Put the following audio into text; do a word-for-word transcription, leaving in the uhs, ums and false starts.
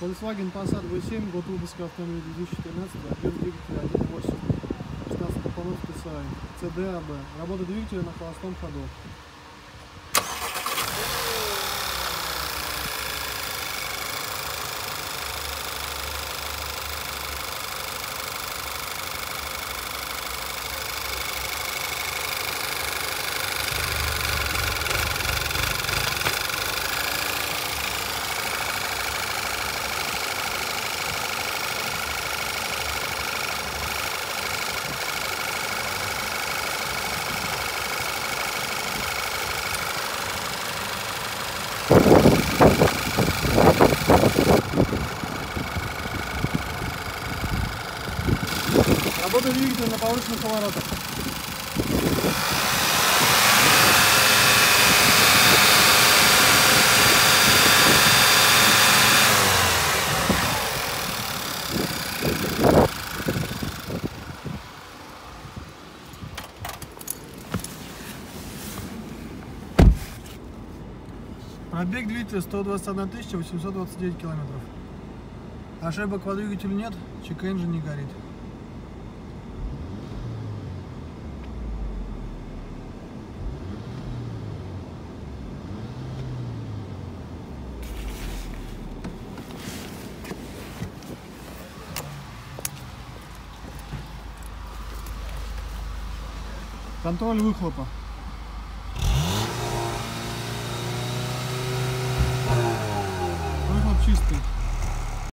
Volkswagen Passat бэ семь, год выпуска автомобиля две тысячи четырнадцать, объем двигателя один и восемь, шестнадцать клапанов ТСА, си дэ а бэ, работа двигателя на холостом ходу. Работа двигателя на повышенных оборотах. Пробег двигателя сто двадцать одна тысяча восемьсот двадцать девять километров. Ошибок по двигателю нет, чек-энджин не горит. Контроль выхлопа.